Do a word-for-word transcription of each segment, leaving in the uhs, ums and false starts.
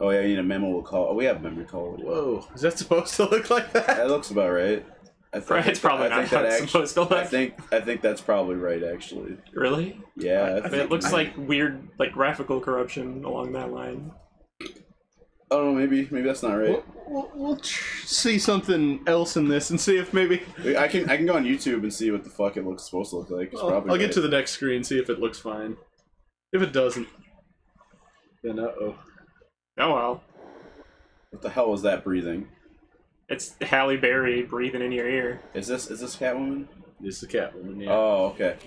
Oh, yeah, you need a memory card. Oh, we have memory card. Whoa. Is that supposed to look like that? That looks about right. I think, it's probably I not think that supposed actually, to look. I think, I think that's probably right, actually. Really? Yeah. I I mean, it looks I, like weird like graphical corruption along that line. Oh, maybe maybe that's not right. We'll, we'll, we'll see something else in this and see if maybe... I can I can go on YouTube and see what the fuck it looks supposed to look like. It's well, probably I'll right. get to the next screen and see if it looks fine. If it doesn't, then uh-oh. Oh, well. What the hell was that breathing? It's Halle Berry breathing in your ear. Is this is this Catwoman? This is Catwoman, yeah. Oh, okay. okay.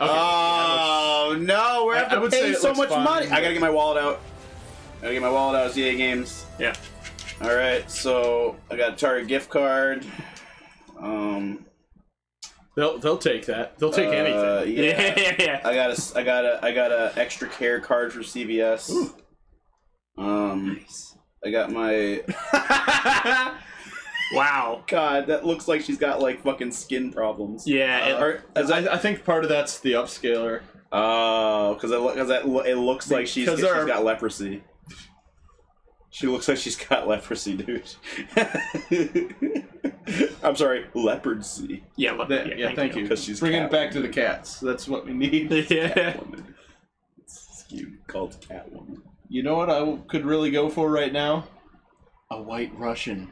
Oh, yeah, no! We're having to pay so much fun. money! I gotta get my wallet out. I gotta get my wallet out. It's E A Games. Yeah. Alright, so I got a Target gift card. Um... They'll they'll take that. They'll take uh, anything. Yeah. yeah, yeah. I got a I got a I got a extra care card for C V S. Ooh. Um, nice. I got my. Wow. God, that looks like she's got like fucking skin problems. Yeah. Uh, or, as I, I think part of that's the upscaler. Oh, uh, because it, cause that, it looks like she's, she's are... got leprosy. She looks like she's got leprosy, dude. I'm sorry, leprosy. Yeah, le that, yeah, yeah, thank, thank you. She's Bring it back woman. to the cats. That's what we need. Yeah. Catwoman. It's cute. Called Catwoman. You know what I could really go for right now? A White Russian.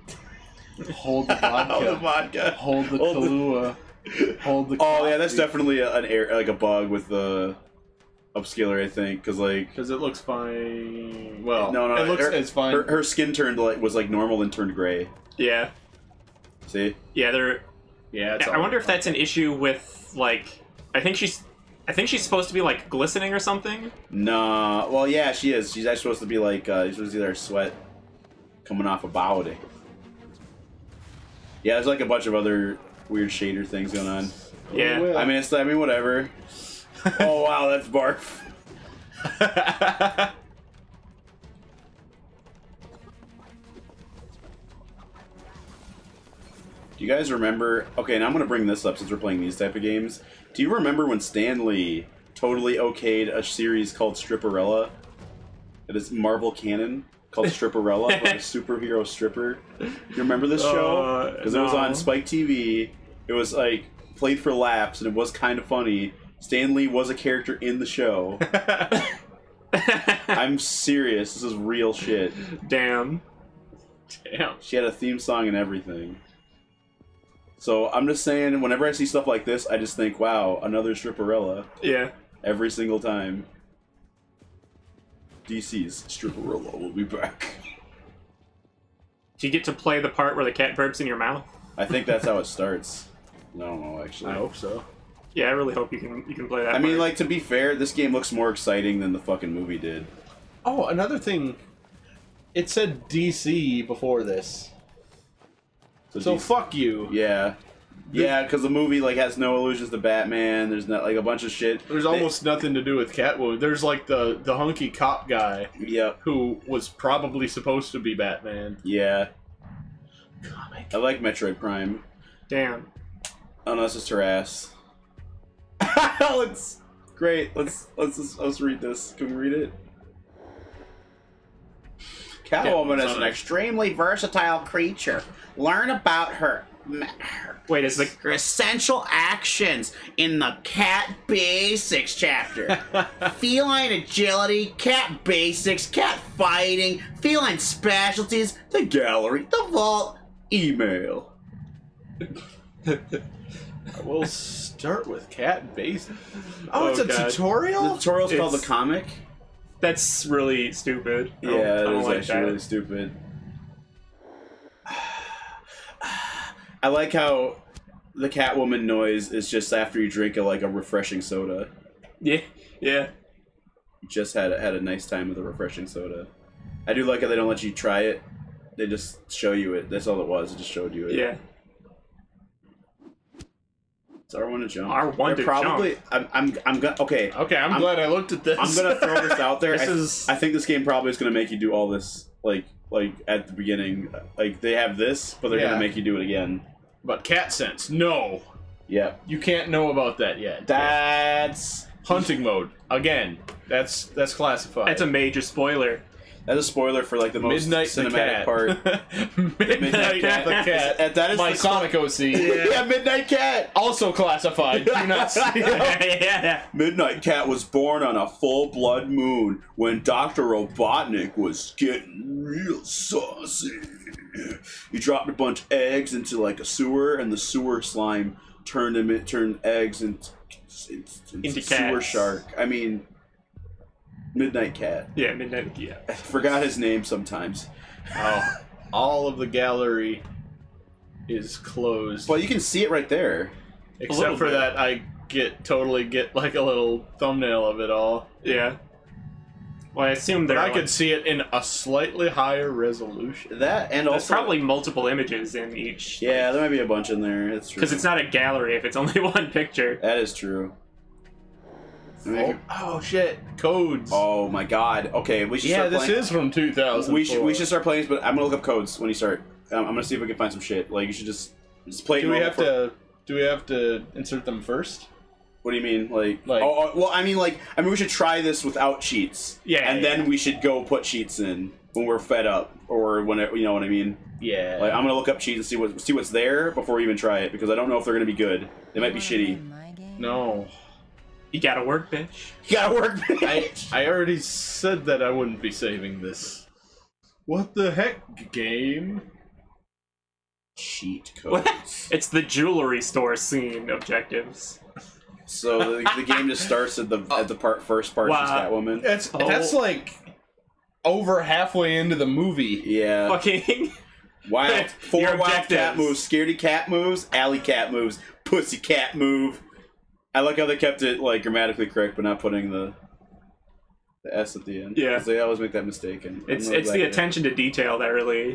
Hold the vodka. Hold the vodka. Hold the Hold Kahlua. The... Hold the. Oh coffee. Yeah, that's definitely an air, like a bug with the upscaler, I think, because like. Because it looks fine. Well, no, no, it looks her, it's fine. Her, her skin turned like was like normal and turned gray. Yeah. See? Yeah, they're. Yeah, it's I wonder if that's an issue with like. I think she's. I think she's supposed to be like glistening or something. Nah. Well, yeah, she is. She's actually supposed to be like. Uh, she's supposed to see her sweat coming off a body. Yeah, there's like a bunch of other weird shader things going on. Yeah. I mean, it's. I mean, whatever. Oh wow, that's barf. Do you guys remember... Okay, and I'm going to bring this up since we're playing these type of games. Do you remember when Stan Lee totally okayed a series called Stripperella? It is Marvel canon called Stripperella, like a superhero stripper. You remember this show? Because uh, no. It was on Spike T V. It was, like, played for laughs, and it was kind of funny. Stan Lee was a character in the show. I'm serious. This is real shit. Damn. Damn. She had a theme song and everything. So I'm just saying, whenever I see stuff like this, I just think, wow, another Stripperella. Yeah. Every single time. D C's Stripperella will be back. Do you get to play the part where the cat burps in your mouth? I think that's how it starts. I don't know, actually. I hope so. Yeah, I really hope you can you can play that I part. mean, like, to be fair, this game looks more exciting than the fucking movie did. Oh, another thing. It said D C before this. So, so fuck you. Yeah, yeah, because the movie like has no allusions to Batman. There's not like a bunch of shit. There's almost they, nothing to do with Catwoman. There's like the the hunky cop guy. Yeah. Who was probably supposed to be Batman. Yeah. Comic. I like Metroid Prime. Damn. Oh no, it's just her ass. Let's great. Let's let's just, let's read this. Can we read it? Catwoman is an extremely versatile creature. Learn about her, her Wait, is the her essential actions in the Cat Basics chapter. Feline agility, cat basics, cat fighting, feline specialties, the gallery, the vault, email. We'll start with Cat Basics. Oh, oh it's a God. tutorial? The tutorial's it's... called the comic? That's really stupid. Yeah, it is like actually that. really stupid. I like how the Catwoman noise is just after you drink a, like a refreshing soda. Yeah, yeah. You just had had a nice time with a refreshing soda. I do like how they don't let you try it; they just show you it. That's all it was; it just showed you it. Yeah. It's R one to jump. R one to probably, jump. I'm, I'm, I'm gonna. Okay. Okay, I'm, I'm glad I looked at this. I'm gonna throw this out there. This I, is... I think this game probably is gonna make you do all this, like, like at the beginning, like they have this, but they're yeah. gonna make you do it again. But cat sense, no. Yeah. You can't know about that yet. That's hunting mode again. That's that's classified. That's a major spoiler. That's a spoiler for like the most Midnight cinematic the part. Midnight, Midnight Cat. The cat. That is my the Sonic O C. Yeah. Yeah, Midnight Cat. Also classified. Do not see that. Yeah. Midnight Cat was born on a full blood moon when Doctor Robotnik was getting real saucy. He dropped a bunch of eggs into like a sewer, and the sewer slime turned him turned eggs into, into, into, into sewer shark. I mean. Midnight Cat. Yeah, Midnight Cat. Yeah. I forgot his name sometimes. Oh, all of the gallery is closed. Well, you can see it right there. Except for bit. that, I get totally get like a little thumbnail of it all. Yeah. Well, I assume there. I like, could see it in a slightly higher resolution. That and also There's probably multiple images in each. Yeah, like, there might be a bunch in there. It's true. Because it's not a gallery if it's only one picture. That is true. Oh, oh shit! Codes. Oh my god. Okay, we should. Yeah, start this is from two thousand. We should we should start playing. But I'm gonna look up codes when you start. Um, I'm gonna see if we can find some shit. Like you should just just play. Do we have to? Do we have to insert them first? What do you mean? Like, like oh, oh, well, I mean, like, I mean, we should try this without cheats. Yeah. And yeah, then yeah. we should go put cheats in when we're fed up, or when it, you know what I mean. Yeah. Like I'm gonna look up cheats and see what see what's there before we even try it, because I don't know if they're gonna be good. They might be shitty. No. You gotta work, bitch. You gotta work, bitch. I, I already said that I wouldn't be saving this. What the heck, game? Cheat codes. It's the jewelry store scene objectives. So the, the game just starts at the at the part first part wow. that woman. That's oh. that's like over halfway into the movie. Yeah. Fucking wild. Four wild cat moves. Scaredy cat moves. Alley cat moves. Pussy cat move. I like how they kept it like grammatically correct, but not putting the the s at the end. Yeah, they always make that mistake. And it's it's the attention to detail that really.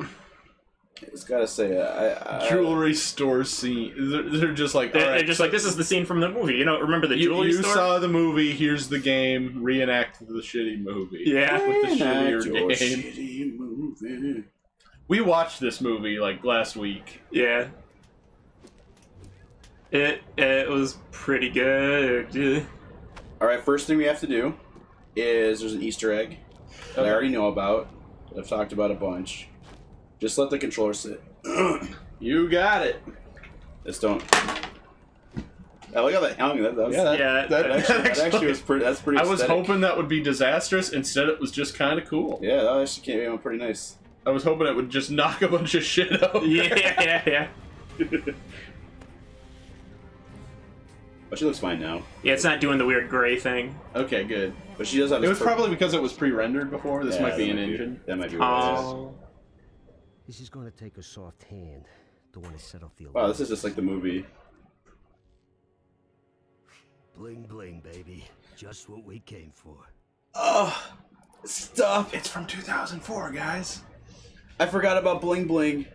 It's gotta say, I, I jewelry store scene. They're, they're just like they're, right, they're just so, like this is the scene from the movie. You know, remember the jewelry you, you store? You saw the movie. Here's the game. Reenact the shitty movie. Yeah, with the shittier game. Shitty movie. We watched this movie like last week. Yeah. It it was pretty good. All right, first thing we have to do is there's an Easter egg that okay. I already know about. That I've talked about a bunch. Just let the controller sit. You got it. Just don't. I like how that hung. That, that was, yeah, that, yeah, that, that, that, actually, that actually was pretty. That's pretty. I aesthetic. was hoping that would be disastrous. Instead, it was just kind of cool. Yeah, that actually came out pretty nice. I was hoping it would just knock a bunch of shit out. Yeah, yeah, yeah. But she looks fine now. Yeah, it's not doing the weird gray thing. Okay, good. But she does have. It was probably because it was pre-rendered before. This yeah, might be an engine. That might be. Oh. This is going to take a soft hand. Don't want to set off the alarm. Wow, this is just like the movie. Bling bling, baby. Just what we came for. Oh, stuff. It's from two thousand four, guys. I forgot about bling bling.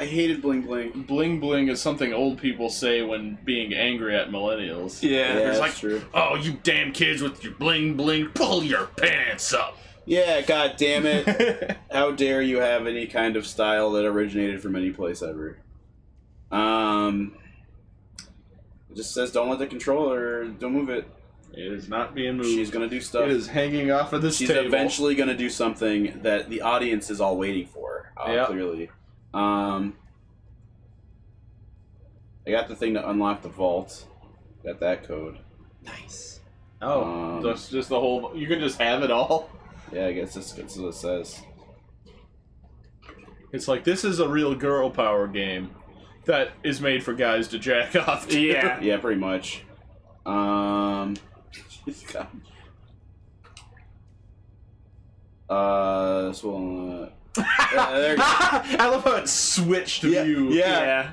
I hated bling bling. Bling bling is something old people say when being angry at millennials. Yeah, yeah it's like, true. Oh, you damn kids with your bling bling, pull your pants up. Yeah, god damn it. How dare you have any kind of style that originated from any place ever. Um, It just says don't let the controller, don't move it. It is not being moved. She's going to do stuff. It is hanging off of this She's table. She's eventually going to do something that the audience is all waiting for, uh, yep. clearly. Um, I got the thing to unlock the vault. Got that code. Nice. Oh, um, so it's just the whole. You can just have it all. Yeah, I guess that's, that's what it says. It's like this is a real girl power game that is made for guys to jack off to. Yeah. Yeah, pretty much. Um. uh. So. Uh, yeah, there you go. I love how it switched to yeah, view. Yeah. yeah.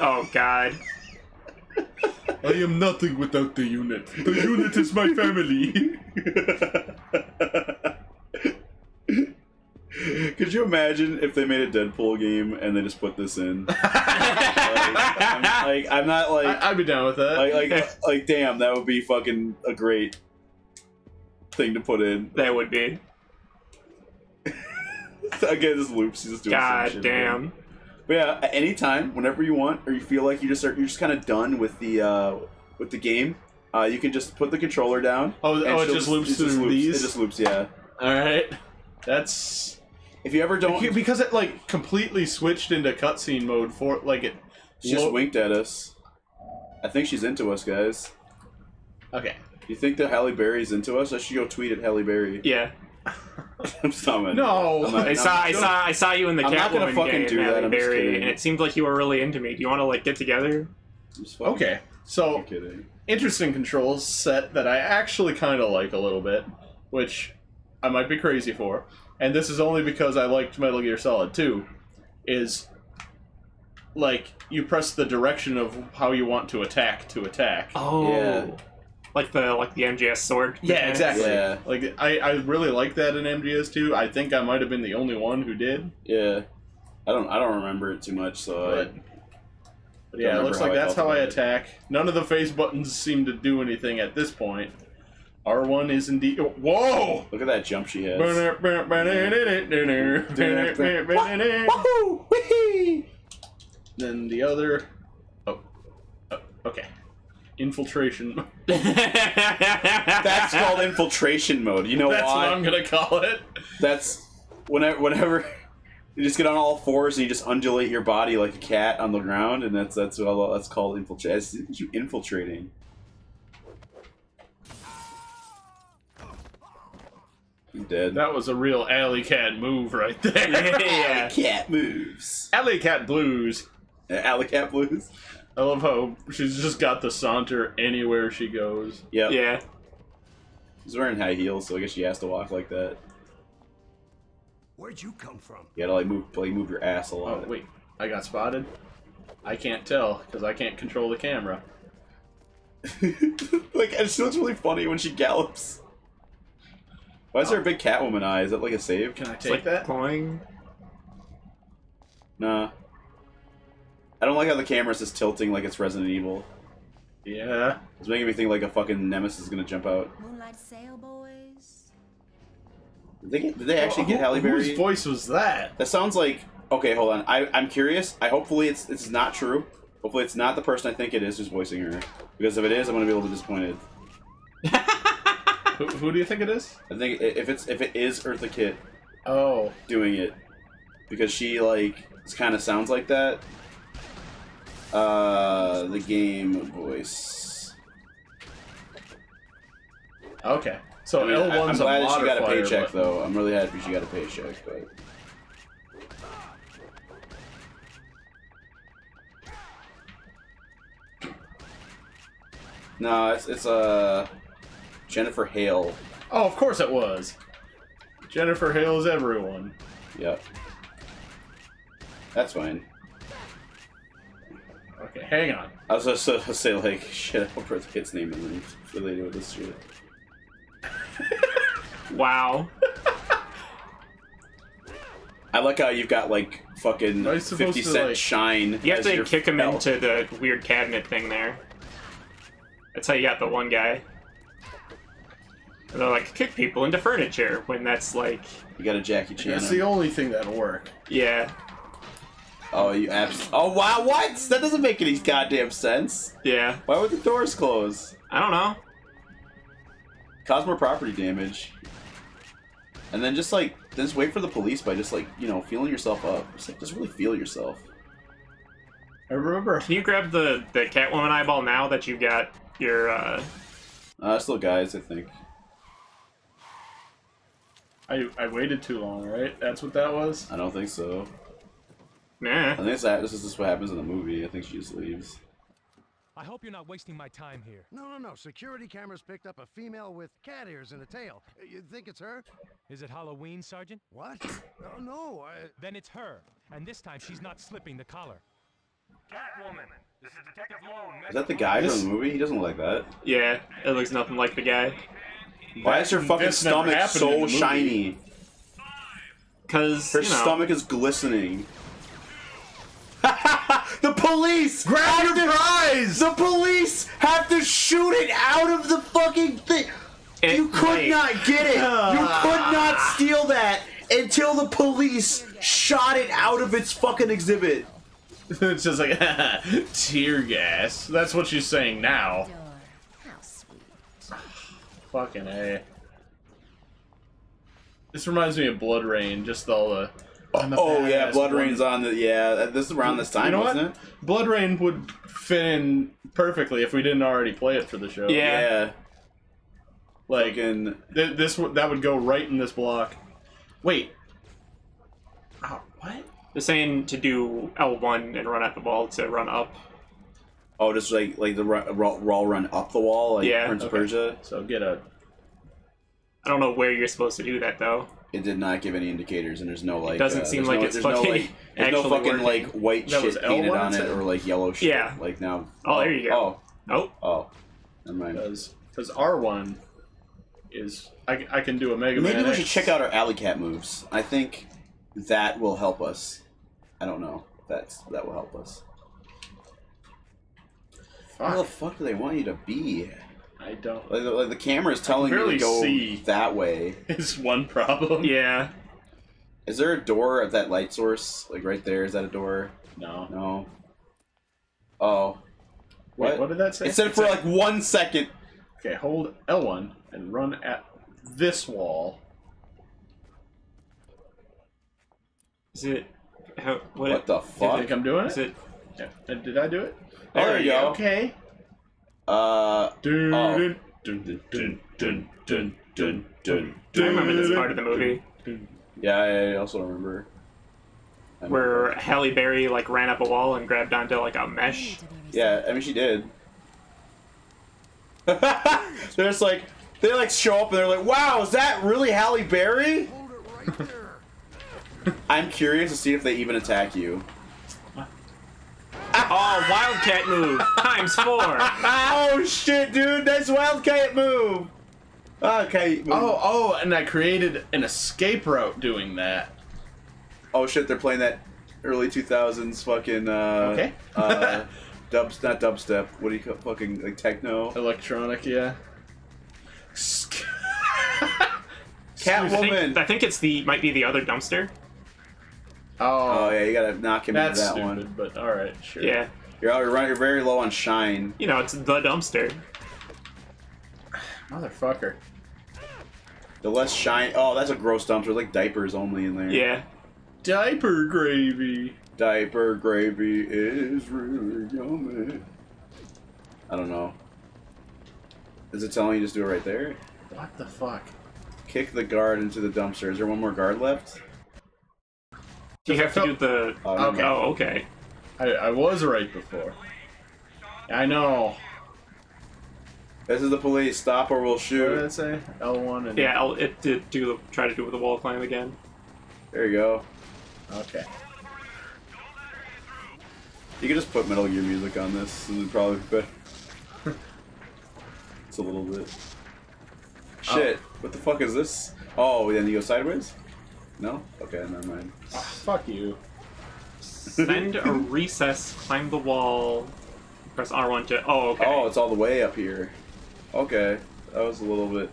Oh god. I am nothing without the unit. The unit is my family. Could you imagine if they made a Deadpool game and they just put this in? like, I'm, like I'm not like I, I'd be down with that. Like, like, like, damn, that would be fucking a great thing to put in. That would be. Again, this loops. He's just doing God some shit, damn. Man. But yeah, at any time, whenever you want, or you feel like you just are, you're just kind of done with the uh, with the game. Uh, you can just put the controller down. Oh, oh it just loops it through just loops. these? It just loops, yeah. Alright. That's... If you ever don't... Because it, like, completely switched into cutscene mode for... Like, it... She just winked at us. I think she's into us, guys. Okay. You think that Halle Berry's into us? I should go tweet at Halle Berry. Yeah. I'm summoned. No! I'm not, I, I'm saw, I, saw, I saw you in the Catwoman game do that. Halle Berry, and it seemed like you were really into me. Do you want to, like, get together? Okay. So, interesting controls set that I actually kind of like a little bit, which I might be crazy for, and this is only because I liked Metal Gear Solid two, is, like, you press the direction of how you want to attack to attack. Oh. Yeah. Like the like the M G S sword. Yeah, exactly. Yeah. Like, I, I really like that in M G S two. I think I might have been the only one who did. Yeah. I don't I don't remember it too much, so but, I... Yeah, it looks like that's how I attack. None of the face buttons seem to do anything at this point. R one is indeed... Whoa! Look at that jump she has. Then the other... Oh. oh okay. Infiltration. That's called infiltration mode. You know why? That's what I'm going to call it. That's... Whenever... whenever You just get on all fours and you just undulate your body like a cat on the ground, and that's that's what that's called infiltrate. You infiltrating. He's dead. That was a real alley cat move right there. Yeah. Alley cat moves. Alley cat blues. Uh, alley cat blues. I love how she's just got the saunter anywhere she goes. Yep. Yeah. She's wearing high heels, so I guess she has to walk like that. Where'd you come from? You gotta like move, like move your ass a lot. Oh wait, I got spotted. I can't tell because I can't control the camera. Like, it just looks really funny when she gallops. Why is oh. there a big Catwoman eye? Is that like a save? Can I take like that? Clawing. Nah. I don't like how the camera's just tilting like it's Resident Evil. Yeah. It's making me think like a fucking Nemesis is gonna jump out. Moonlight Sail, boys. Did they, get, did they actually oh, get Halle Berry? Whose voice was that? That sounds like... Okay, hold on. I, I'm curious. I Hopefully it's, it's not true. Hopefully it's not the person I think it is who's voicing her. Because if it is, I'm going to be a little disappointed. who, who do you think it is? I think if, it's, if it is Eartha Kitt oh. doing it. Because she, like, kind of sounds like that. Uh, the game voice. Okay. So I mean, L one's a modifier. I'm glad she got a paycheck, but... though. I'm really happy she got a paycheck. But... No, it's it's uh Jennifer Hale. Oh, of course it was. Jennifer Hale is everyone. Yep. That's fine. Okay, hang on. I was just gonna say like shit. I hope the kid's name isn't related with this shit. Wow. I like how you've got like fucking fifty cent like... shine. You have to kick him belt. into the weird cabinet thing there. That's how you got the one guy. And they're like, kick people into furniture when that's like... You got a Jackie Chan. That's the only thing that'll work. Yeah. Oh, you abs- Oh, wow, what? That doesn't make any goddamn sense. Yeah. Why would the doors close? I don't know. Cause more property damage. And then just like, then just wait for the police by just like, you know, feeling yourself up. Just like, just really feel yourself. I remember. Can you grab the, the Catwoman eyeball now that you got your, uh... Uh, still guys, I think. I, I waited too long, right? That's what that was? I don't think so. Nah. I think it's that, this is just what happens in the movie. I think she just leaves. I hope you're not wasting my time here. No, no, no. Security cameras picked up a female with cat ears and a tail. You think it's her? Is it Halloween, Sergeant? What? Oh, no. I... Then it's her. And this time she's not slipping the collar. Catwoman. This is Detective Malone. Is that the guy this... from the movie? He doesn't look like that. Yeah, it looks nothing like the guy. Why is her fucking this stomach so shiny? Because, Her you know. stomach is glistening. The police! Grab your prize! The police have to shoot it out of the fucking thing! It you could might. not get it! You could not steal that until the police shot it out of its fucking exhibit! It's just like, tear gas. That's what she's saying now. How sweet. Fucking A. This reminds me of Blood Rain, just all the... the oh, yeah, Blood one. Rain's on the... Yeah, this is around this time, you know wasn't what? it? Blood Rain would fit in perfectly if we didn't already play it for the show. Yeah. yeah. Like, th this that would go right in this block. Wait. Oh, what? They're saying to do L one and run at the wall to run up. Oh, just like like the raw raw run up the wall, like yeah, Prince okay. of Persia. So get a. I don't know where you're supposed to do that though. It did not give any indicators, and there's no like. It doesn't uh, seem like no, it's there's fucking. No, like, there's no fucking working. like white that shit painted on it or like yellow shit. Yeah. Like now. Oh, oh there you go. Oh. Oh. Oh. Never mind. Because because R one is I I can do a Mega Maybe Man. Maybe we should X. check out our alley cat moves. I think that will help us. I don't know. That's that will help us. Fuck. Where the fuck do they want you to be? I don't. Like the, like the camera is telling you to go see that way. It's one problem. Yeah. Is there a door at that light source? Like right there? Is that a door? No. No. Oh. What? Wait, what did that say? It said it for said... like one second. Okay, hold L one and run at this wall. Is it? How, what what it, the fuck? Do you think I'm doing it? Is it? Yeah. Did I do it? There, there we go. Okay. Uh. Dun, oh. dun, dun, dun, dun, dun, dun, I remember this part of the movie. Yeah, I also remember. I Where remember. Halle Berry like ran up a wall and grabbed onto like a mesh. Yeah, I mean she did. They're just like they like show up and they're like, "Wow, is that really Halle Berry?" Hold it right there. I'm curious to see if they even attack you. Oh, Wildcat move! Times four! Oh shit, dude! That's Wildcat move! Okay. Move. Oh, oh, and I created an escape route doing that. Oh shit, they're playing that early two thousands fucking, uh... Okay. uh, dubs, not dubstep. What do you call fucking, like, techno? Electronic, yeah. Catwoman! I think, I think it's the, might be the other dumpster. Oh, oh yeah, you gotta knock him into that stupid, one. That's stupid, but alright, sure. Yeah. You're, out, you're, you're very low on shine. You know, it's the dumpster. Motherfucker. The less shine... Oh, that's a gross dumpster. There's like diapers only in there. Yeah. Diaper gravy. Diaper gravy is really yummy. I don't know. Is it telling you just do it right there? What the fuck? Kick the guard into the dumpster. Is there one more guard left? Do you have to do the... Oh, okay. Oh, okay. I, I was right before. I know. This is the police. Stop or we'll shoot. What did it say? L one and... Yeah, L, it did do, try to do it with the wall climb again. There you go. Okay. You could just put Metal Gear music on this. This would probably be better. It's a little bit... Shit. Oh. What the fuck is this? Oh, then you go sideways? No? Okay, never mind. Oh, fuck you. Send a recess, climb the wall, press R one to... Oh, okay. Oh, it's all the way up here. Okay. That was a little bit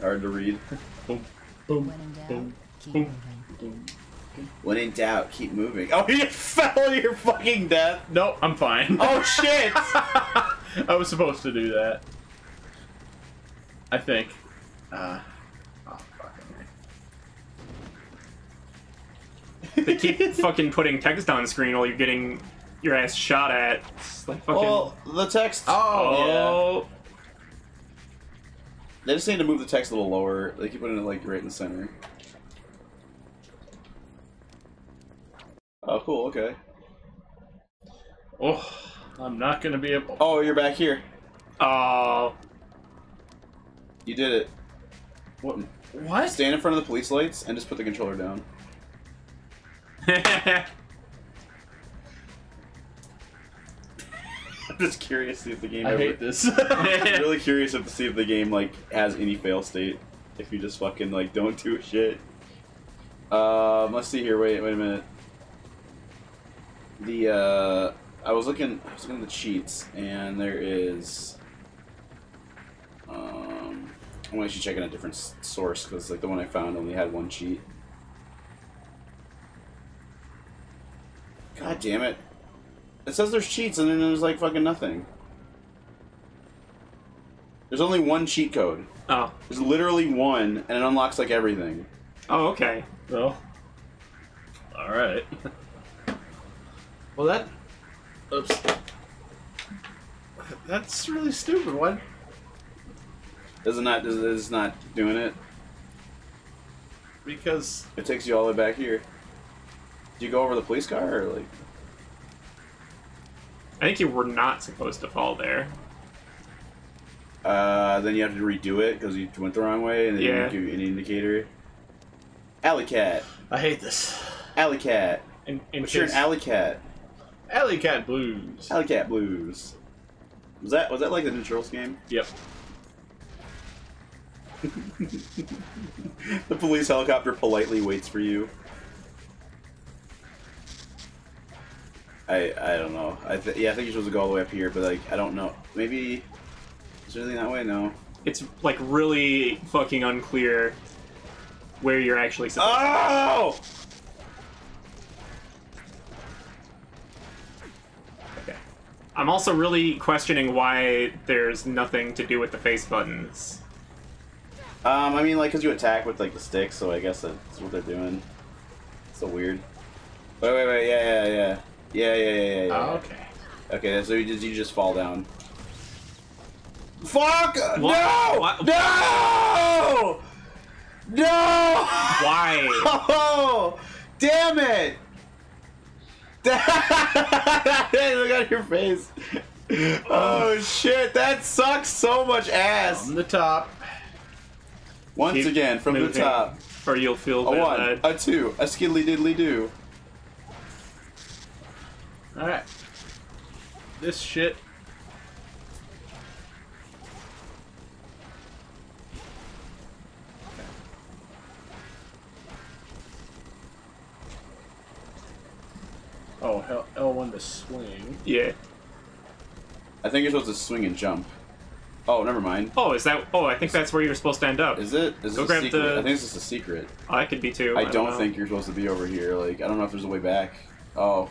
hard to read. Boom, boom, when in doubt, boom, keep boom, boom, boom. When in doubt, keep moving. Oh, you fell to your fucking death! Nope, I'm fine. Oh, shit! I was supposed to do that. I think. Uh... They keep fucking putting text on screen while you're getting your ass shot at. It's like fucking... Well, the text. Oh, oh. Yeah. They just need to move the text a little lower. They keep putting it like right in the center. Oh, cool. Okay. Oh, I'm not gonna be able. Oh, you're back here. Oh. You did it. What? What? Stand in front of the police lights and just put the controller down. I'm just curious to see if the game. I ever... hate this. I'm really curious to see if the game like has any fail state if you just fucking like don't do shit. Um, let's see here. Wait, wait a minute. The uh, I was looking. I was looking at the cheats, and there is. Um, I'm actually checking a different source because like the one I found only had one cheat. God damn it. It says there's cheats and then there's like fucking nothing. There's only one cheat code. Oh. There's literally one, and it unlocks, like, everything. Oh, okay. Well. Alright. Well, that... Oops. That's really stupid. What? Is it not, is it is not doing it? Because... It takes you all the way back here. Did you go over the police car, or, like... I think you were not supposed to fall there. Uh, then you have to redo it because you went the wrong way, and then yeah. you do an indicator. Alley cat. I hate this. Alley cat. And, and What's your alley cat? Alley cat blues. Alley cat blues. Was that was that like the Naturals game? Yep. The police helicopter politely waits for you. I I don't know. I th yeah, I think you're supposed to go all the way up here, but like I don't know. Maybe. Is there anything that way? No. It's, like, really fucking unclear where you're actually supposed oh! to go. Okay. I'm also really questioning why there's nothing to do with the face buttons. Um, I mean, like, because you attack with, like, the sticks, so I guess that's what they're doing. It's so weird. Wait, wait, wait, yeah, yeah, yeah. Yeah, yeah, yeah, yeah, yeah. Oh, okay. Okay, so you just, you just fall down. Fuck! What? No! What? No! No! Why? Oh! Damn it! Look at your face. Oh shit! That sucks so much ass. From the top. Once Keep again, from moving. the top. Or you'll feel a one, bad. a two, a skiddly diddly do. All right. This shit. Oh, L one to swing. Yeah. I think you're supposed to swing and jump. Oh, never mind. Oh, is that... Oh, I think that's where you're supposed to end up. Is it? Is Go grab secret? the... I think this is a secret. Oh, I could be too. I, I don't, don't think you're supposed to be over here. Like, I don't know if there's a way back. Oh.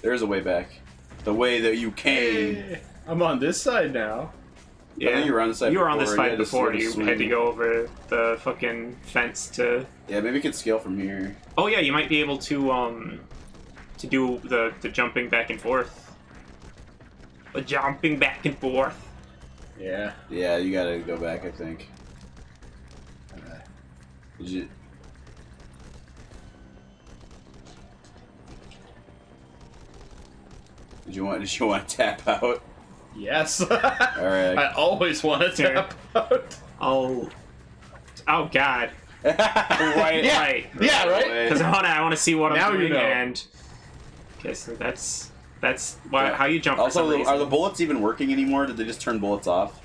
There is a way back. The way that you came. Hey, I'm on this side now. Yeah, I think you were on this side You were before. on this side you before. You swing. had to go over the fucking fence to... Yeah, maybe we could scale from here. Oh, yeah, you might be able to, um... to do the, the jumping back and forth. The jumping back and forth. Yeah. Yeah, you gotta go back, I think. Okay. Did you... Did you want, did you want to tap out? Yes. All right. I always want to tap out. Oh. Oh, God. right, yeah. right. Yeah, right? Because I want to I want to see what now I'm doing you know. and... Okay, so that's that's why, yeah. how you jump. Also, for some reason. Are the bullets even working anymore? Did they just turn bullets off?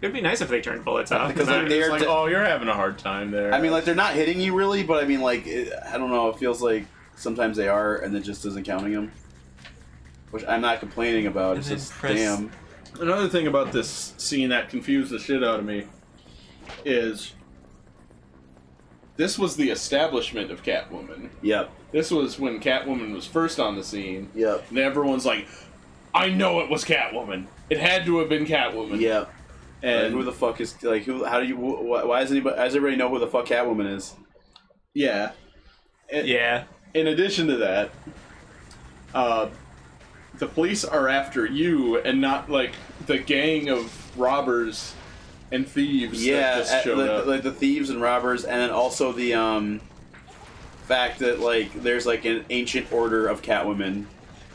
It'd be nice if they turned bullets off. Because like, they're like, oh, you're having a hard time there. I mean, like they're not hitting you really, but I mean, like it, I don't know. It feels like sometimes they are, and it just isn't counting them. Which I'm not complaining about. And it's just press... damn. Another thing about this scene that confused the shit out of me is this was the establishment of Catwoman. Yep. This was when Catwoman was first on the scene. Yep. And everyone's like, I know it was Catwoman. It had to have been Catwoman. Yep. And like, who the fuck is, like, who, how do you, why, why does anybody, does everybody know who the fuck Catwoman is? Yeah. And, yeah. In addition to that, uh, the police are after you and not, like, the gang of robbers and thieves yeah, that just showed at, up. Yeah, like the thieves and robbers, and then also the, um... fact that like there's like an ancient order of Catwomen.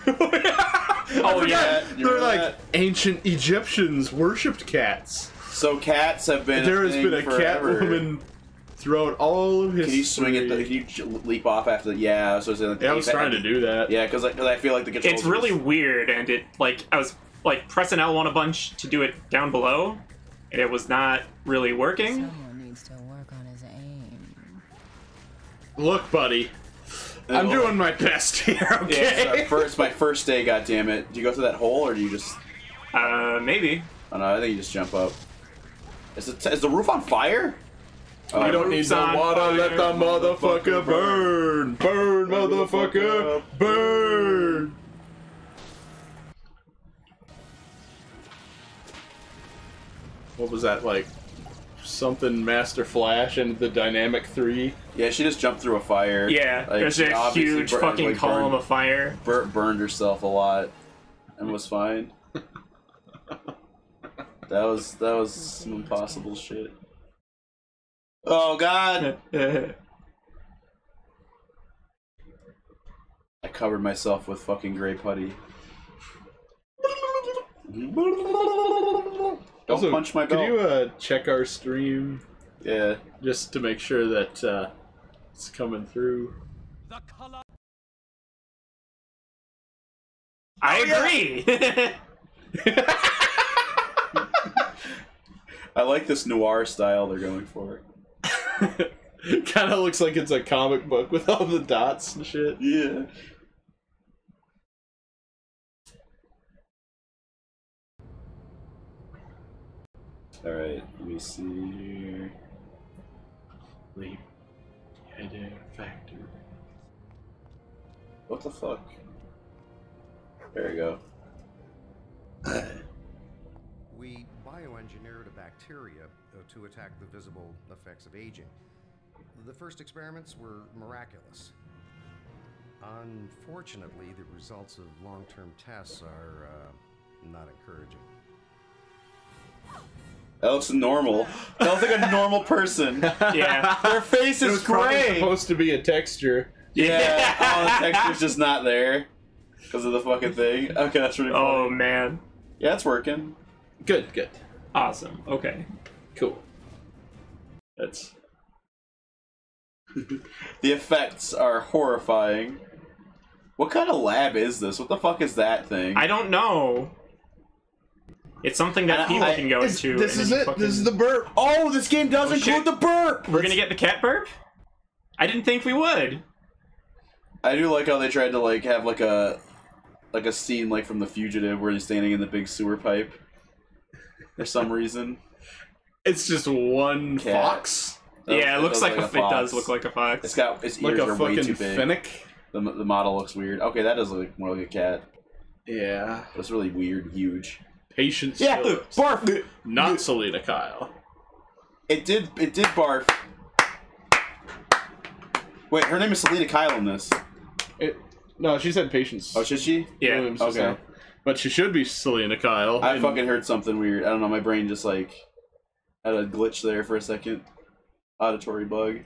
Oh yeah, they're like that? ancient Egyptians worshipped cats. So cats have been. There a has thing been a forever. Catwoman throughout all of history. Can you swing at the? Can you leap off after? The, yeah, so like yeah, I was trying to do that. Yeah, because like, I feel like the controls. It's really just... weird, and it like I was like pressing L one a bunch to do it down below, and it was not really working. Someone needs to work on his aim. Look, buddy, I'm doing my best here. Okay. Yeah, first, my first day. God damn it! Do you go through that hole, or do you just? Uh, maybe. Oh no, I think you just jump up. Is the is the roof on fire? We uh, don't need no water. Fire. Let the motherfucker burn, burn, burn motherfucker, motherfucker, burn. what was that, like, something Master Flash and the Dynamic Three? Yeah, she just jumped through a fire. Yeah, like, there's a huge fucking like, column burned, of fire. Bur burned herself a lot and was fine. That was, that was some impossible shit. Oh god! I covered myself with fucking gray putty. Don't also, punch my belt. Could you uh, check our stream? Yeah. Just to make sure that uh, it's coming through. The color I agree! I like this noir style they're going for. Kind of looks like it's a comic book with all the dots and shit. Yeah. Alright, let me see here. Leave. Heading factory. What the fuck? There we go. We bioengineered a bacteria to attack the visible effects of aging. The first experiments were miraculous. Unfortunately, the results of long-term tests are uh, not encouraging. That looks normal. That looks like a normal person. Yeah. Their face is gray. It's supposed to be a texture. Yeah. Oh, the texture's just not there because of the fucking thing. Okay, that's really funny. Oh, man. Yeah, it's working. Good, good. Awesome. Okay. Cool. That's... The effects are horrifying. What kind of lab is this? What the fuck is that thing? I don't know. It's something that people I, can go this, into. This is it. Fucking... This is the burp. Oh, this game does oh, include shit. the burp. We're gonna get the cat burp? I didn't think we would. I do like how they tried to like have like a like a scene like from The Fugitive where he's standing in the big sewer pipe for some reason. It's just one cat. fox. That yeah, looks, it looks like, like a, a fox. It does look like a fox. It's got its ears like are way too big. Fennec. The the model looks weird. Okay, that does look more like a cat. Yeah, but it's really weird, huge. Patience. Yeah, Phillips. barf. Not Selena Kyle. It did. It did barf. Wait, her name is Selena Kyle in this. It. No, she said Patience. Oh, should she? Yeah. Williams, okay. So. But she should be Selena Kyle. I and... fucking heard something weird. I don't know. My brain just like had a glitch there for a second. Auditory bug.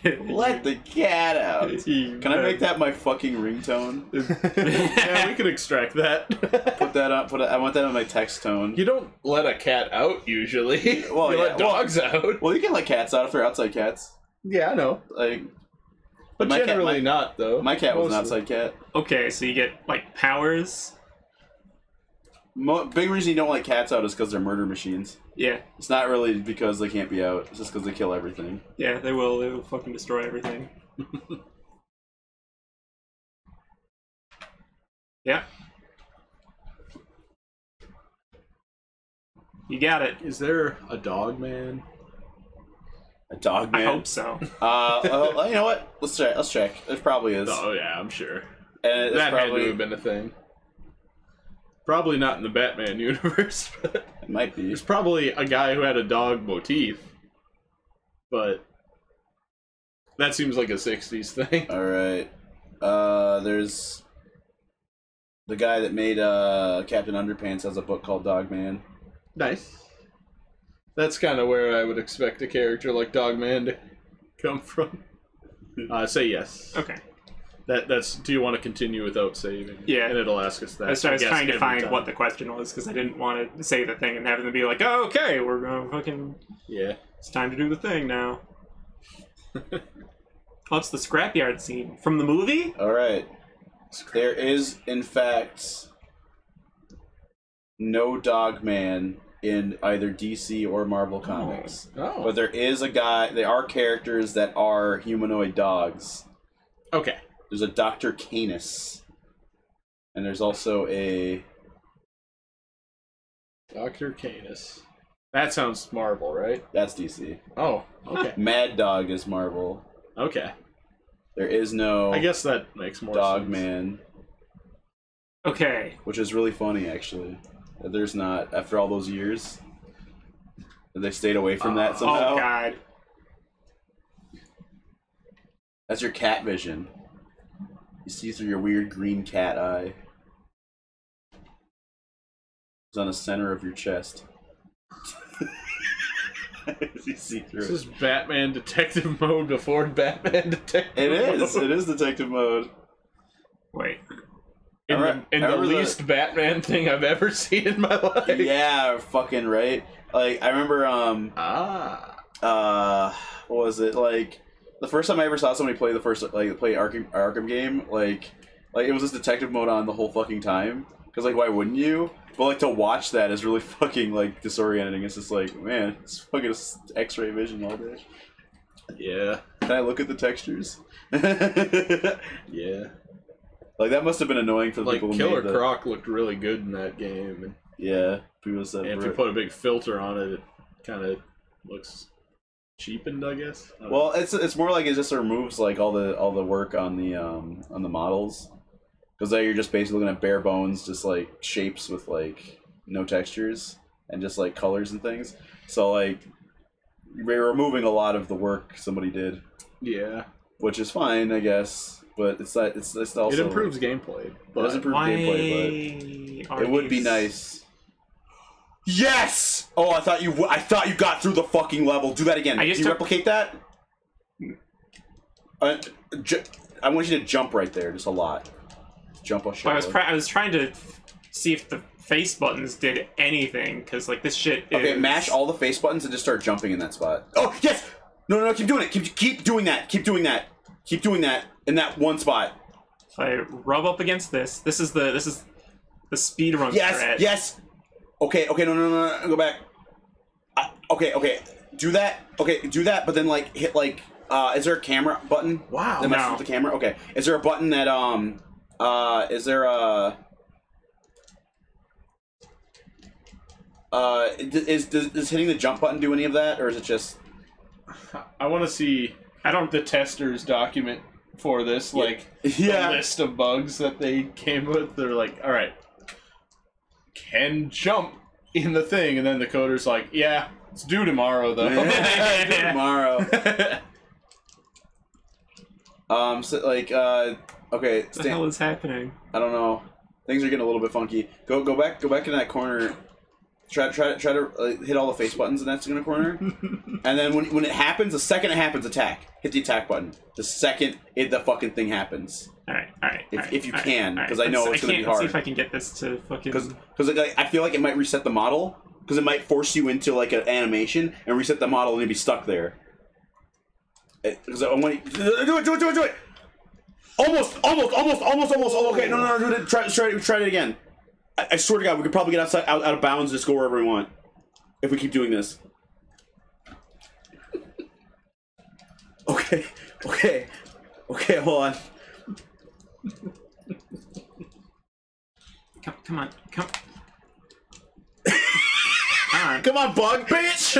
Let the cat out. Can I make that my fucking ringtone? Yeah, we can extract that. Put that up. Put. A, I want that on my text tone. You don't let a cat out usually. Well, you yeah, let dogs well, out. Well, you can let cats out if they're outside cats. Yeah, I know. Like, but my generally cat, my, not though. My cat Mostly. was an outside cat. Okay, so you get like powers. Mo big reason you don't like cats out is because they're murder machines. Yeah. It's not really because they can't be out. It's just because they kill everything. Yeah, they will. They will fucking destroy everything. Yeah. You got it. Is there a dog man? A dog man? I hope so. uh, uh, you know what? Let's check. Let's check. There probably is. Oh, yeah, I'm sure. And that probably... had to have been a thing. Probably not in the Batman universe, but it might be. There's probably a guy who had a dog motif, but that seems like a sixties thing. All right, uh, there's the guy that made uh, Captain Underpants has a book called Dogman. Nice. That's kind of where I would expect a character like Dogman to come from. Uh, say yes. Okay. That, that's, do you want to continue without saving? Yeah. And it'll ask us that. So I was trying to find what the question was, because I didn't want to say the thing and have them be like, oh, okay, we're going to fucking... Yeah. It's time to do the thing now. Oh, it's the scrapyard scene from the movie? All right. There is, in fact, no Dogman in either D C or Marvel Comics. Oh. Oh. But there is a guy, there are characters that are humanoid dogs. Okay. There's a Doctor Canis, and there's also a Doctor Canis. That sounds Marvel, right? That's D C. Oh, okay. Mad Dog is Marvel. Okay. There is no. I guess that makes more sense. Dogman. Okay. Which is really funny, actually. There's not, after all those years, they stayed away from uh, that somehow. Oh, God. That's your cat vision. You see through your weird green cat eye. It's on the center of your chest. You see through this it. Is Batman detective mode before Batman detective It mode. is. It is detective mode. Wait. In, right. the, in the least the... Batman thing I've ever seen in my life. Yeah, fucking right. Like, I remember, um... Ah. Uh, what was it? Like, the first time I ever saw somebody play the first, like, play Arkham, Arkham game, like, like, it was just detective mode on the whole fucking time. Because, like, why wouldn't you? But, like, to watch that is really fucking, like, disorienting. It's just like, man, it's fucking X-ray vision all day. Yeah. Can I look at the textures? Yeah. Like, that must have been annoying for the like, people who Killer made the... Croc looked really good in that game. Yeah. People said and if you put a big filter on it, it kind of looks cheapened, I guess. I well, know. it's it's more like it just removes like all the all the work on the um on the models, because now you're just basically looking at bare bones, just like shapes with like no textures and just like colors and things. So like you're removing a lot of the work somebody did. Yeah. Which is fine, I guess. But it's not, it's, it's also... It improves gameplay. But it does improve gameplay, but... It would be nice. Yes! Oh, I thought you I thought you got through the fucking level. Do that again. I just Can you replicate that? Uh, I want you to jump right there, just a lot. Jump on shot. I was, I was trying to see if the face buttons did anything, because, like, this shit is... Okay, mash all the face buttons and just start jumping in that spot. Oh, yes! No, no, no, keep doing it. Keep, keep doing that. Keep doing that. Keep doing that. In that one spot. If I rub up against this, this is the this is the speed run. Yes, threat. yes. Okay, okay, no, no, no, no, go back. Uh, okay, okay, do that. Okay, do that, but then like hit like. Uh, is there a camera button? Wow. Am I with the camera? Okay. Is there a button that um? Uh, is there a? Uh, is does, does hitting the jump button do any of that, or is it just? I want to see. I don't the testers document. For this, like, yeah. the list of bugs that they came with, they're like, all right, can jump in the thing, and then the coder's like, yeah, it's due tomorrow, though. It's due tomorrow. um, so, like, uh, okay. What the hell is happening? I don't know. Things are getting a little bit funky. Go, go back, go back in that corner. Try, try, try to uh, hit all the face buttons in that corner corner, and then when when it happens, the second it happens, attack. Hit the attack button. The second it the fucking thing happens. All right, all right. If, all right, if you all can, because right. I know let's, it's I gonna can't, be hard. Let's see if I can get this to fucking. Because like, I feel like it might reset the model, because it might force you into like an animation and reset the model and you'd be stuck there. Because I want to do it, do it, do it, do it. Almost, almost, almost, almost, almost. Oh, okay, no, no, no, do it. Try, try, try it again. I swear to God, we could probably get outside, out, out of bounds and just go wherever we want if we keep doing this. Okay, okay, okay. Hold on. Come, come on, come. Come on, come on, bug, bitch.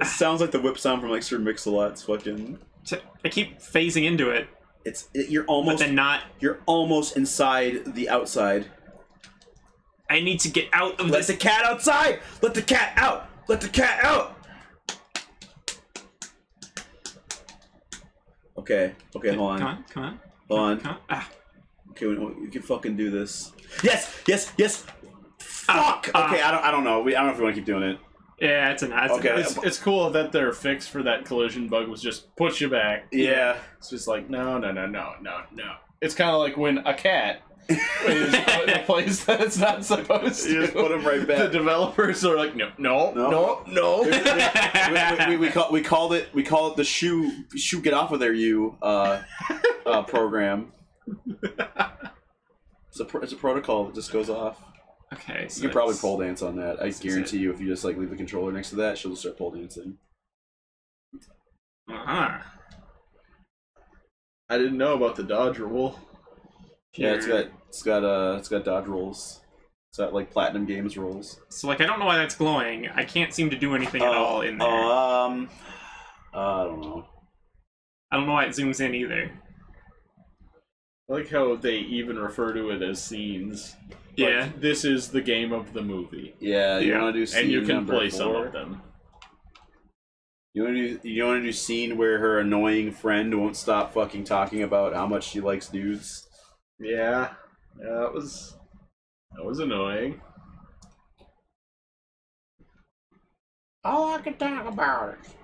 It sounds like the whip sound from like Sir Mix-a-Lot's fucking. I keep phasing into it. It's it, you're almost but then not. You're almost inside the outside. I need to get out of Let this. Let the cat outside. Let the cat out. Let the cat out. Okay. Okay. Hold on. Come on. Come on. Hold on. Come on. Ah. Okay. We, we can fucking do this. Yes. Yes. Yes. Fuck. Uh, okay. Uh, I don't. I don't know. We. I don't know if we want to keep doing it. Yeah, it's an okay. It's, it's cool that their fix for that collision bug was just push you back. Yeah, it's just like no, no, no, no, no, no. It's kind of like when a cat is in a place that it's not supposed to. You just put them right back. The developers are like, no, no, no, no. no. we, we, we, we, we, call, we called it. We call it the shoe shoe get off of there you uh, uh, program. It's a it's a protocol that just goes off. Okay, so you can probably pole dance on that. I guarantee you, if you just like leave the controller next to that, she'll just start pole dancing. Uh-huh. I didn't know about the dodge roll. Yeah, it's got it's got uh it's got dodge rolls. It's got like platinum games rolls. So like I don't know why that's glowing. I can't seem to do anything uh, at all in there. Um, uh, I don't know. I don't know why it zooms in either. I like how they even refer to it as scenes. Yeah. Like, this is the game of the movie. Yeah, you yeah. want to do scene And you can play four. some of them. You want to do, you want to do scene where her annoying friend won't stop fucking talking about how much she likes dudes? Yeah. Yeah, that was... That was annoying. All I can talk about is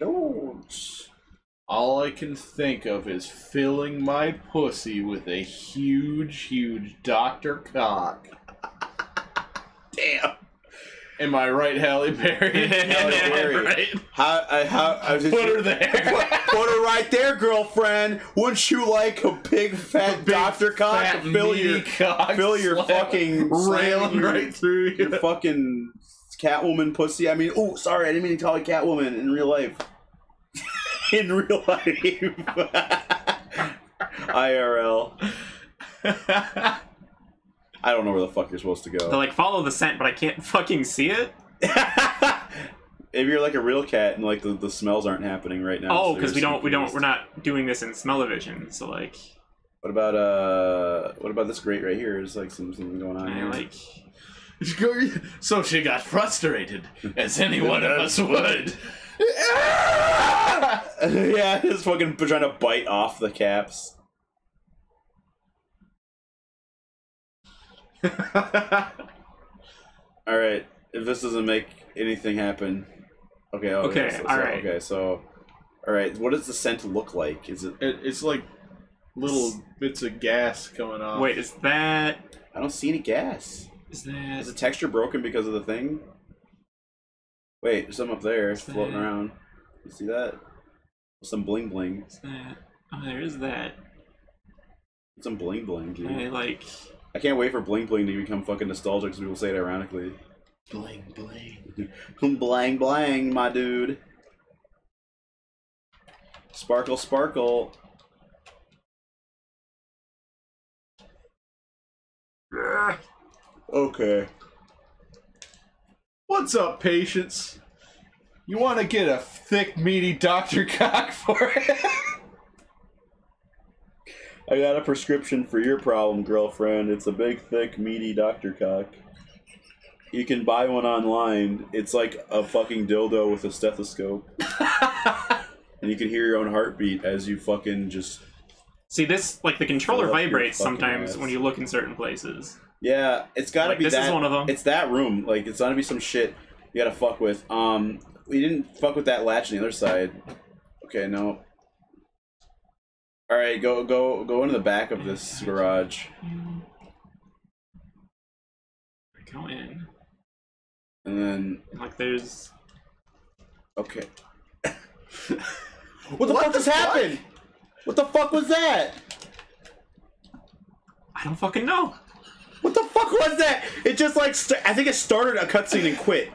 dudes. All I can think of is filling my pussy with a huge, huge Doctor Cock. Damn. Am I right, Halle Berry? Halle Berry. Right. How, I, how, I was just, put her there. Put, put her right there, girlfriend. Wouldn't you like a big, fat a big Doctor Cock fat to fill your, cock fill your fucking... Railing right your, through you. Your fucking Catwoman pussy. I mean, oh, sorry, I didn't mean to call it Catwoman in real life. In real life. I R L. I don't know where the fuck you're supposed to go. They're like, follow the scent, but I can't fucking see it? If you're like a real cat and like the, the smells aren't happening right now. Oh, because so we don't, we don't, we're not doing this in smell-o-vision, so like... What about, uh, what about this grate right here? There's like something going on I here. like... So she got frustrated, as any one of us would. Yeah, just fucking trying to bite off the caps. Alright, if this doesn't make anything happen. Okay, oh, okay, yes, alright. Okay, so. Alright, what does the scent look like? Is it... it it's like little it's... bits of gas coming off. Wait, is that. I don't see any gas. Is that. Is the texture broken because of the thing? Wait, there's some up there What's floating that? around. You see that? Some bling bling. What's that? Oh, there is that. Some bling bling, dude. I like. I can't wait for bling bling to become fucking nostalgic because people say it ironically. Bling bling. Blang blang, my dude. Sparkle sparkle. Okay. What's up, patients? You want to get a thick, meaty Doctor Cock for it? I got a prescription for your problem, girlfriend. It's a big, thick, meaty Doctor Cock. You can buy one online. It's like a fucking dildo with a stethoscope. And you can hear your own heartbeat as you fucking just... See, this, like, the controller vibrates sometimes ass. when you look in certain places. Yeah, it's gotta like, be this that. This is one of them. It's that room. Like, it's gotta be some shit you gotta fuck with. Um, we didn't fuck with that latch on the other side. Okay, no. All right, go, go, go into the back of this garage. Go in. And then. Like, there's. Okay. What the what fuck just happened? What the fuck was that? I don't fucking know. What the fuck was that? It just like, st I think it started a cutscene and quit.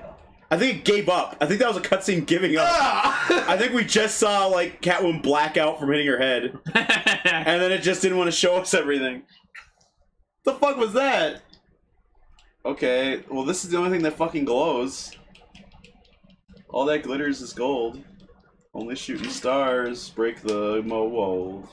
I think it gave up. I think that was a cutscene giving up. Ah! I think we just saw like Catwoman black out from hitting her head. And then it just didn't want to show us everything. The fuck was that? Okay, well this is the only thing that fucking glows. All that glitters is gold. Only shooting stars break the mold.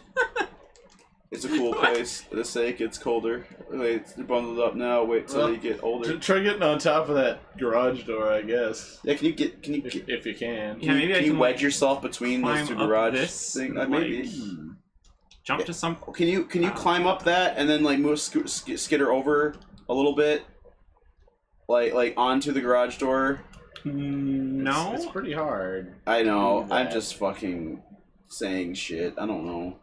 It's a cool place. For the sake, it's colder. Wait, it's bundled up now. Wait till well, you get older. Try getting on top of that garage door, I guess. Yeah, can you get? Can you if, get, if you can? Can, yeah, maybe can I you can wedge like yourself between those two garage things? Like, maybe jump to some. Can you can you climb know. up that and then like move sk sk skitter over a little bit, like like onto the garage door? No, it's, it's pretty hard. I know. I'm just fucking saying shit. I don't know.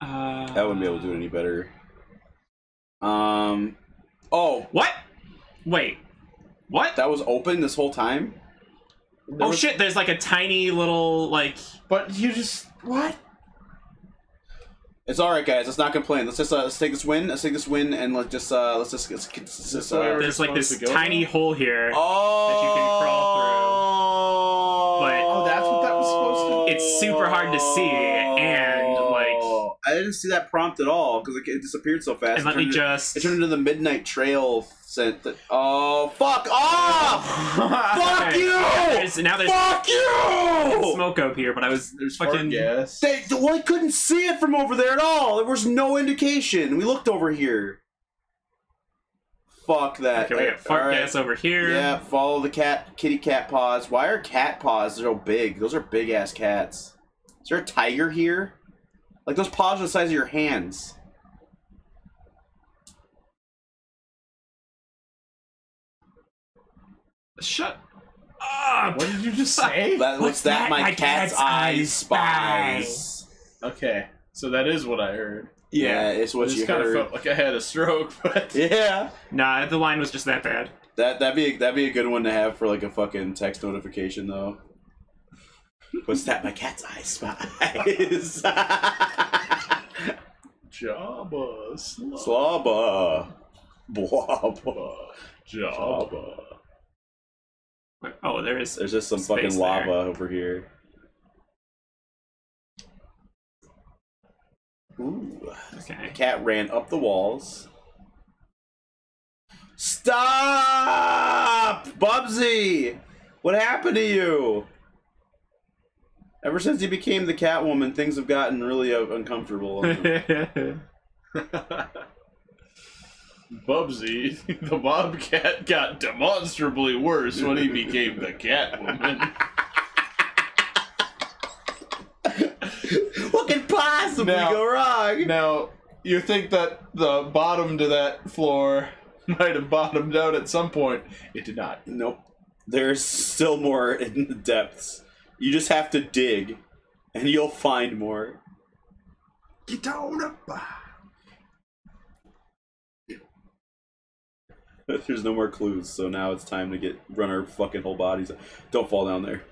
I wouldn't be able to do it any better. Um, oh, what? Wait, what? That was open this whole time? There oh was... shit! There's like a tiny little like. But you just what? It's all right, guys. Let's not complain. Let's just uh, let's take this win. Let's take this win and let's just uh, let's just. Let's, let's just uh, there's like this tiny hole here oh! that you can crawl through. But oh, that's what that was supposed to. Be. It's super hard to see and. I didn't see that prompt at all because it, it disappeared so fast. And let me just... It turned into the Midnight Trail scent. That, oh, fuck off! Fuck okay. you! There's, now there's, fuck you! Smoke up here, but I was there's fucking... Yes. They, well, I couldn't see it from over there at all. There was no indication. We looked over here. Fuck that. Okay, we got fart right. gas over here. Yeah, follow the cat, kitty cat paws. Why are cat paws so big? Those are big ass cats. Is there a tiger here? Like, those paws are the size of your hands. Shut up! What did you just say? That, what's, what's that? that? My, My cat's, cat's eyes spies. Okay, so that is what I heard. Yeah, yeah, it's what you heard. It kind of felt like I had a stroke, but... Yeah. Nah, the line was just that bad. That, that'd be, that'd be a good one to have for, like, a fucking text notification, though. What's that? My cat's eyes spies. Jabba. Slobba. Blobba. Jabba. Oh, there is There's just some fucking lava there. over here. Ooh. Okay. The cat ran up the walls. Stop! Bubsy! What happened to you? Ever since he became the Catwoman, things have gotten really uh, uncomfortable. Bubsy, the Bobcat, got demonstrably worse when he became the Catwoman. What could possibly now, go wrong? Now, you think that the bottom to that floor might have bottomed out at some point. It did not. Nope. There's still more in the depths. You just have to dig, and you'll find more. Get on up. There's no more clues, so now it's time to get run our fucking whole bodies. Don't fall down there.